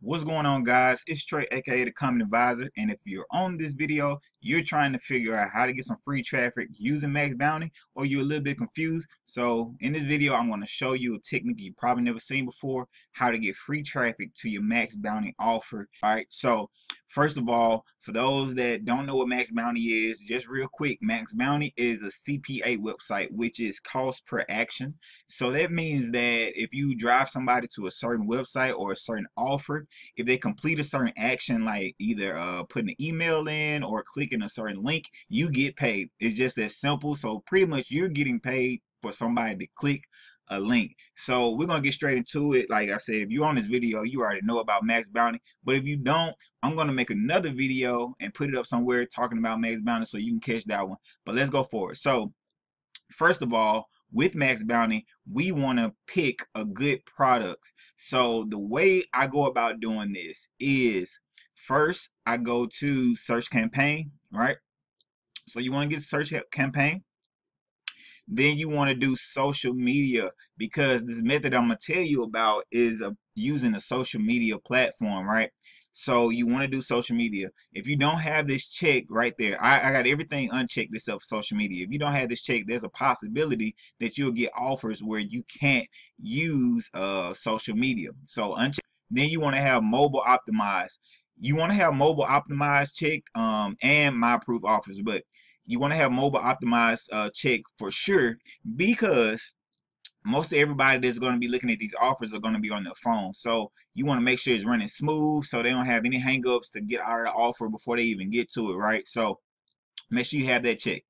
What's going on, guys? It's Troy, aka The Common Advisor, and if you're on this video, you're trying to figure out how to get some free traffic using MaxBounty, or you're a little bit confused. So in this video, I'm going to show you a technique you've probably never seen before, how to get free traffic to your MaxBounty offer. All right, so first of all, for those that don't know what MaxBounty is, just real quick, MaxBounty is a CPA website, which is cost per action. So that means that if you drive somebody to a certain website or a certain offer, if they complete a certain action, like either putting an email in or clicking a certain link, you get paid. It's just that simple. So pretty much you're getting paid for somebody to click a link. So we're going to get straight into it. Like I said, if you're on this video, you already know about MaxBounty, but if you don't, I'm going to make another video and put it up somewhere talking about MaxBounty so you can catch that one. But let's go forward. So first of all, with MaxBounty, we want to pick a good product. So the way I go about doing this is, first I go to search campaign, right? So you want to get search campaign. Then you want to do social media, because this method I'm going to tell you about is using a social media platform, right? So you want to do social media. If you don't have this check right there, I got everything unchecked except social media. If you don't have this check, there's a possibility that you'll get offers where you can't use social media. So uncheck. Then you want to have mobile optimized. You want to have mobile optimized checked and my approved offers, but you want to have mobile optimized check for sure, because most of everybody that's going to be looking at these offers are going to be on their phone. So you want to make sure it's running smooth so they don't have any hangups to get out of the offer before they even get to it, right? So make sure you have that check.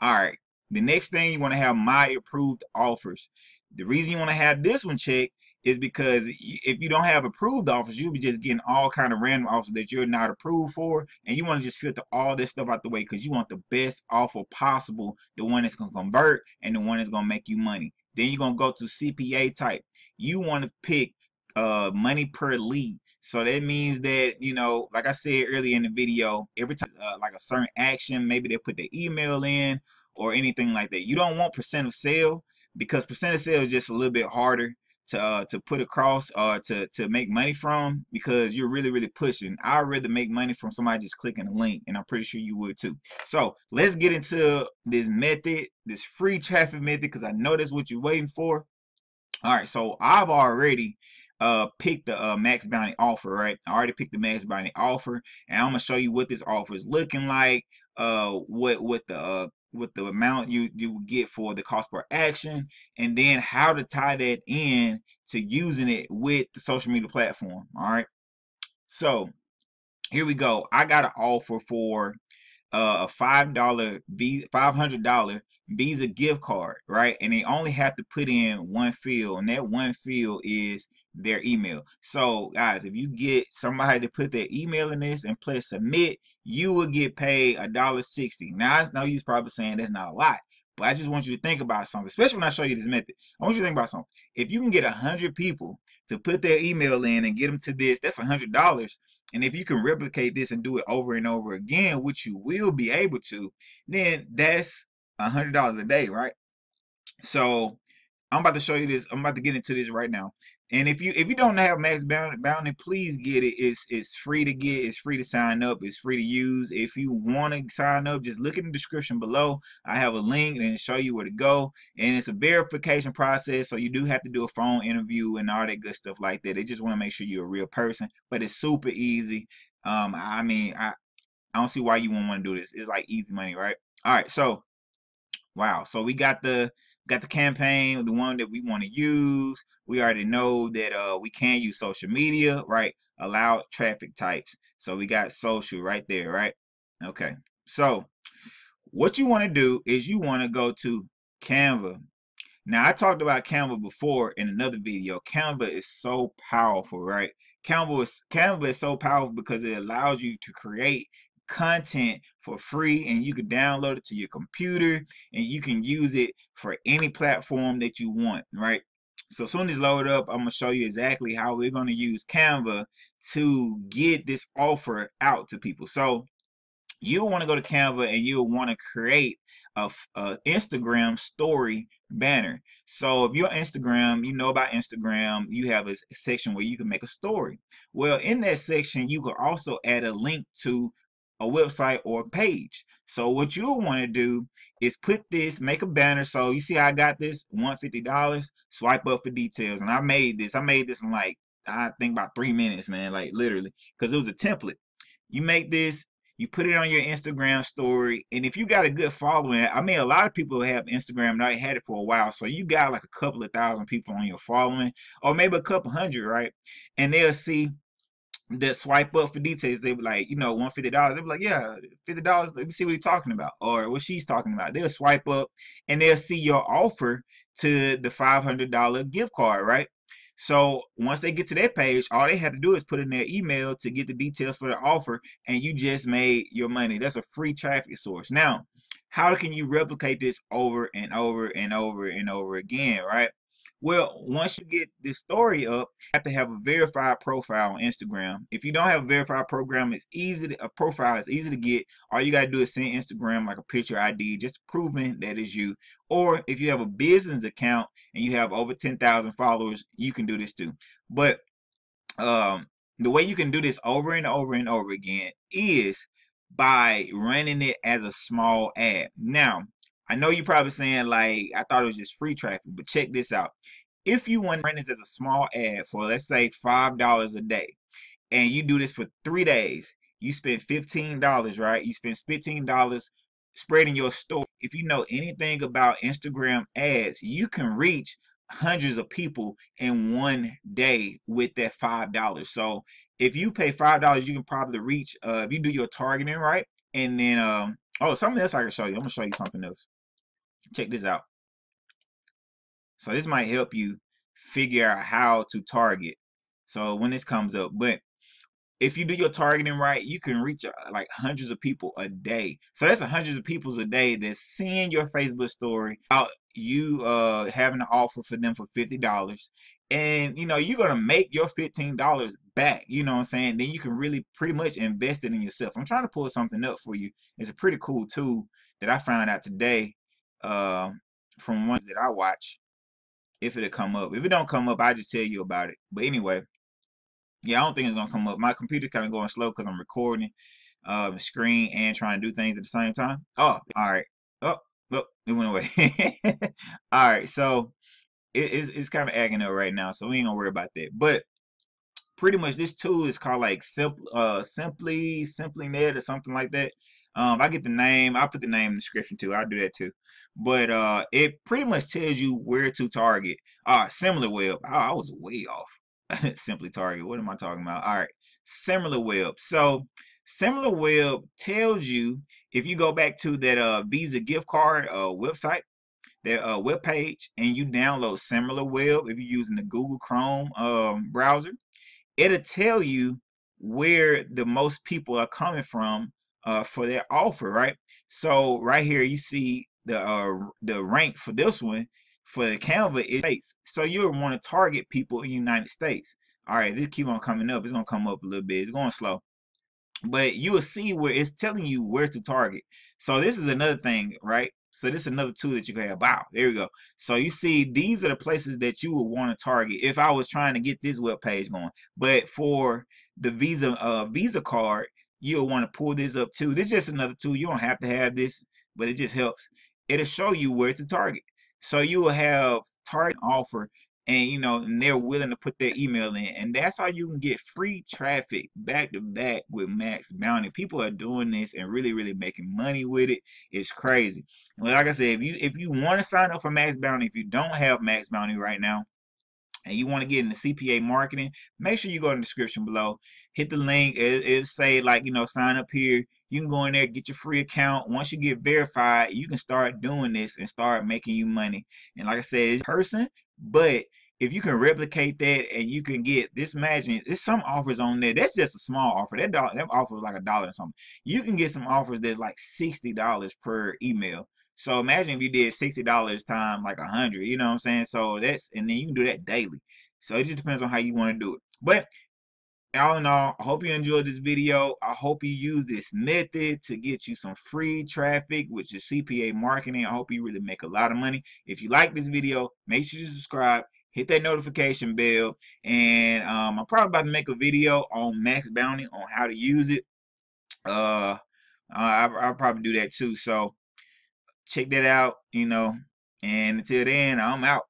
All right. The next thing, you want to have my approved offers. The reason you want to have this one checked is because if you don't have approved offers, you'll be just getting all kind of random offers that you're not approved for, and you want to just filter all this stuff out the way, because you want the best offer possible, the one that's going to convert and the one that's going to make you money. Then you're going to go to CPA type. You want to pick money per lead. So that means that, you know, like I said earlier in the video, every time like a certain action, maybe they put their email in or anything like that, you don't want percent of sale, because percent of sale is just a little bit harder to put across, to make money from, because you're really pushing. I'd rather make money from somebody just clicking a link, and I'm pretty sure you would too. So let's get into this method, this free traffic method, because I know that's what you're waiting for. All right, so I've already picked the MaxBounty offer, right? I already picked the MaxBounty offer, and I'm gonna show you what this offer is looking like, what the amount you get for the cost per action, and then how to tie that in to using it with the social media platform. All right, so here we go. I got an offer for a $500 Visa gift card, right? And they only have to put in one field, and that one field is their email. So guys, if you get somebody to put their email in this and press submit, you will get paid $1.60. Now I know you're probably saying that's not a lot, but I just want you to think about something, especially when I show you this method. I want you to think about something. If you can get 100 people to put their email in and get them to this, that's $100. And if you can replicate this and do it over and over again, which you will be able to, then that's $100 a day, right? So I'm about to show you this. I'm about to get into this right now. And if you don't have MaxBounty, please get it. It's free to get. It's free to sign up. It's free to use. If you want to sign up, just look in the description below. I have a link and show you where to go. And it's a verification process, so you do have to do a phone interview and all that good stuff like that. They just want to make sure you're a real person, but it's super easy. I mean, I don't see why you wouldn't want to do this. It's like easy money, right? All right, so wow. So we got the campaign, the one that we want to use. We already know that we can use social media, right? Allow traffic types. So we got social right there, right? Okay. So what you want to do is you want to go to Canva. Now I talked about Canva before in another video. Canva is so powerful, right? Canva is so powerful because it allows you to create content for free, and you can download it to your computer and you can use it for any platform that you want, right? So as soon as load up, I'm gonna show you exactly how we're gonna use Canva to get this offer out to people. So you want to go to Canva and you'll want to create a Instagram story banner. So if you're on Instagram, you know about Instagram, you have a section where you can make a story. Well, in that section, you can also add a link to a website or a page. So what you'll want to do is put this, make a banner. So you see, I got this $150, swipe up for details. And I made this in like, I think about 3 minutes, man, like literally, because it was a template. You make this, you put it on your Instagram story, and if you got a good following, I mean, a lot of people have Instagram and they had it for a while, so you got like a couple of thousand people on your following, or maybe a couple hundred, right? And they'll see that swipe up for details. They be like, you know, $150. They be like, yeah, $50. Let me see what he's talking about or what she's talking about. They'll swipe up and they'll see your offer to the $500 gift card, right? So once they get to that page, all they have to do is put in their email to get the details for the offer, and you just made your money. That's a free traffic source. Now, how can you replicate this over and over and over and over again, right? Well, once you get this story up, you have to have a verified profile on Instagram. If you don't have a verified program, it's easy to, a profile is easy to get. All you got to do is send Instagram like a picture ID, just proving that is you. Or if you have a business account and you have over 10,000 followers, you can do this too. But the way you can do this over and over and over again is by running it as a small ad. Now, I know you're probably saying, like, I thought it was just free traffic, but check this out. If you want to run this as a small ad for, let's say, $5 a day, and you do this for 3 days, you spend $15, right? You spend $15 spreading your story. If you know anything about Instagram ads, you can reach hundreds of people in 1 day with that $5. So if you pay $5, you can probably reach, if you do your targeting, right? And then, oh, something else I can show you. I'm going to show you something else. Check this out. So this might help you figure out how to target. So when this comes up, but if you do your targeting right, you can reach like hundreds of people a day. So that's hundreds of people a day that's seeing your Facebook story about you having an offer for them for $50. And, you know, you're going to make your $15 back, you know what I'm saying? Then you can really pretty much invest it in yourself. I'm trying to pull something up for you. It's a pretty cool tool that I found out today from one that I watch. If it'll come up. If it don't come up, I just tell you about it. But anyway, yeah, I don't think it's going to come up. My computer kind of going slow because I'm recording the screen and trying to do things at the same time. Oh, all right. Oh, look, it went away. All right, so it's kind of acting up right now, so we ain't gonna worry about that. But pretty much this tool is called like SimilarWeb or something like that. I get the name, I'll put the name in the description too. I'll do that too. But it pretty much tells you where to target. SimilarWeb. Oh, I was way off. Simply target. What am I talking about? All right, SimilarWeb. So SimilarWeb tells you, if you go back to that Visa gift card website, their web page, and you download SimilarWeb, if you're using the Google Chrome browser, it'll tell you where the most people are coming from for their offer, right? So right here you see the rank for this one for the Canva is States. So you'll want to target people in the United States. All right, this keep on coming up. It's gonna come up a little bit. It's going slow. But you will see where it's telling you where to target. So this is another thing, right? So this is another tool that you can have. Wow, there we go. So you see, these are the places that you would want to target if I was trying to get this web page going. But for the Visa card, you'll want to pull this up too. This is just another tool. You don't have to have this, but it just helps. It'll show you where to target. So you will have target offer, and you know, and they're willing to put their email in, and that's how you can get free traffic back to back with MaxBounty. People are doing this and really making money with it. It's crazy. Like I said, if you want to sign up for MaxBounty, if you don't have MaxBounty right now and you want to get into CPA marketing, make sure you go in the description below, hit the link. It'll say like, you know, sign up here. You can go in there, get your free account. Once you get verified, you can start doing this and start making you money. And like I said, it's person. But if you can replicate that and you can get this, imagine there's some offers on there. That's just a small offer. That offer was like $1 or something. You can get some offers that's like $60 per email. So imagine if you did $60 time like 100, you know what I'm saying? So that's, and then you can do that daily. So it just depends on how you want to do it. But all in all, I hope you enjoyed this video. I hope you use this method to get you some free traffic with your CPA marketing. I hope you really make a lot of money. If you like this video, make sure you subscribe, hit that notification bell, and I'm probably about to make a video on MaxBounty on how to use it. I'll probably do that too, so check that out, you know, and until then, I'm out.